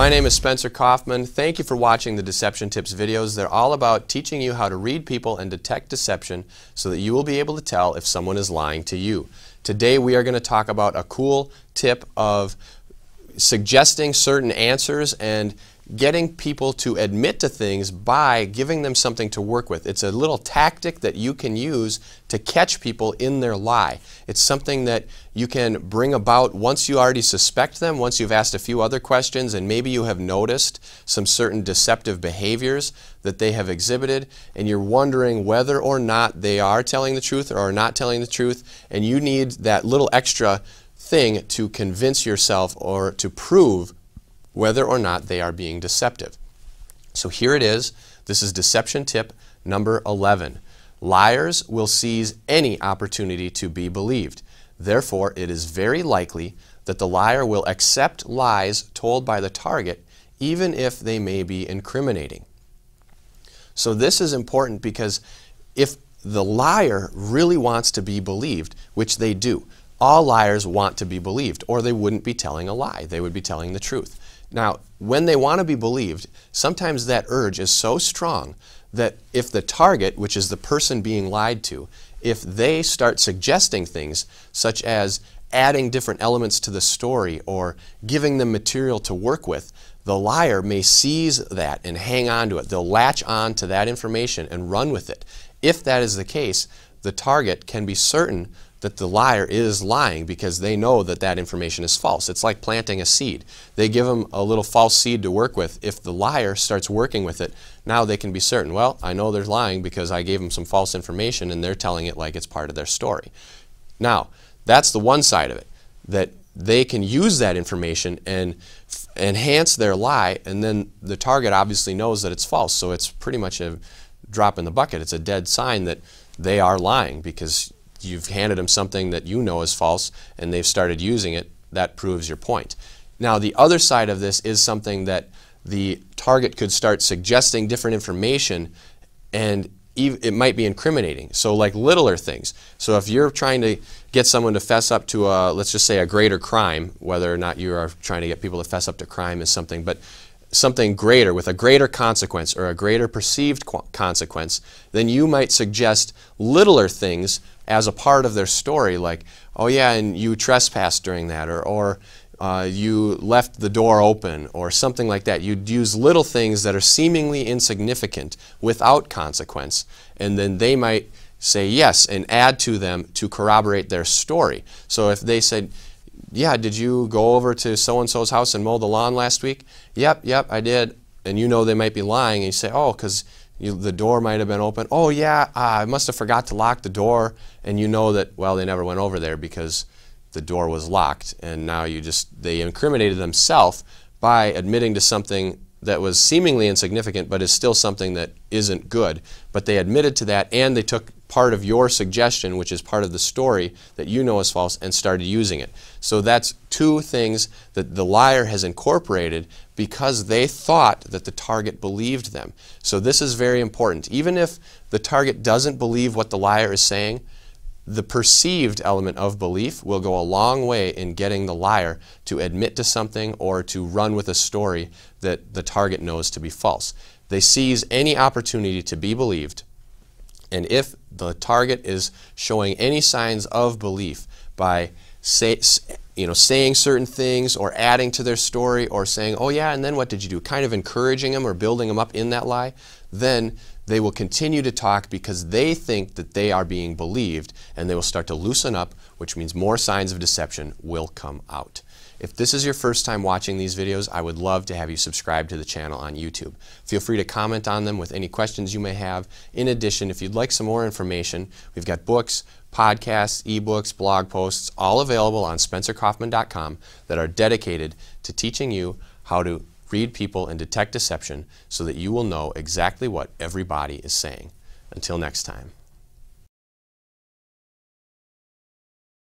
My name is Spencer Kaufman. Thank you for watching the Deception Tips videos. They're all about teaching you how to read people and detect deception so that you will be able to tell if someone is lying to you. Today we are going to talk about a cool tip of suggesting certain answers and getting people to admit to things by giving them something to work with. It's a little tactic that you can use to catch people in their lie. It's something that you can bring about once you already suspect them, once you've asked a few other questions and maybe you have noticed some certain deceptive behaviors that they have exhibited and you're wondering whether or not they are telling the truth or are not telling the truth, and you need that little extra thing to convince yourself or to prove whether or not they are being deceptive. So here it is. This is deception tip number 11. Liars will seize any opportunity to be believed. Therefore, it is very likely that the liar will accept lies told by the target, even if they may be incriminating. So this is important because if the liar really wants to be believed, which they do, all liars want to be believed, or they wouldn't be telling a lie. They would be telling the truth. Now, when they want to be believed, sometimes that urge is so strong that if the target, which is the person being lied to, if they start suggesting things such as adding different elements to the story or giving them material to work with, the liar may seize that and hang on to it. They'll latch on to that information and run with it. If that is the case, the target can be certain that the liar is lying because they know that that information is false. It's like planting a seed. They give them a little false seed to work with. If the liar starts working with it, now they can be certain, well, I know they're lying because I gave them some false information and they're telling it like it's part of their story. Now, that's the one side of it, that they can use that information and enhance their lie, and then the target obviously knows that it's false, so it's pretty much a drop in the bucket. It's a dead sign that they are lying because you've handed them something that you know is false and they've started using it. That proves your point. Now, the other side of this is something that the target could start suggesting different information and it might be incriminating. So like littler things. So if you're trying to get someone to fess up to a, let's just say, a greater crime, whether or not you are trying to get people to fess up to crime is something, but something greater with a greater consequence or a greater perceived consequence, then you might suggest littler things as a part of their story, like, oh yeah, and you trespassed during that, or you left the door open, or something like that. You'd use little things that are seemingly insignificant without consequence, and then they might say yes and add to them to corroborate their story. So if they said, yeah, did you go over to so-and-so's house and mow the lawn last week? Yep, I did. And you know they might be lying, and you say, oh, because the door might have been open. Oh, yeah, I must have forgot to lock the door. And you know that, well, they never went over there because the door was locked. And now you just, they incriminated themselves by admitting to something that was seemingly insignificant but is still something that isn't good. But they admitted to that and they took part of your suggestion, which is part of the story that you know is false, and started using it. So that's two things that the liar has incorporated because they thought that the target believed them. So this is very important. Even if the target doesn't believe what the liar is saying, the perceived element of belief will go a long way in getting the liar to admit to something or to run with a story that the target knows to be false. They seize any opportunity to be believed. And if the target is showing any signs of belief by saying certain things or adding to their story or saying, oh yeah, and then what did you do? Kind of encouraging them or building them up in that lie, then they will continue to talk because they think that they are being believed, and they will start to loosen up, which means more signs of deception will come out. If this is your first time watching these videos, I would love to have you subscribe to the channel on YouTube. Feel free to comment on them with any questions you may have. In addition, if you'd like some more information, we've got books, podcasts, ebooks, blog posts, all available on spencercoffman.com that are dedicated to teaching you how to read people and detect deception so that you will know exactly what everybody is saying. Until next time.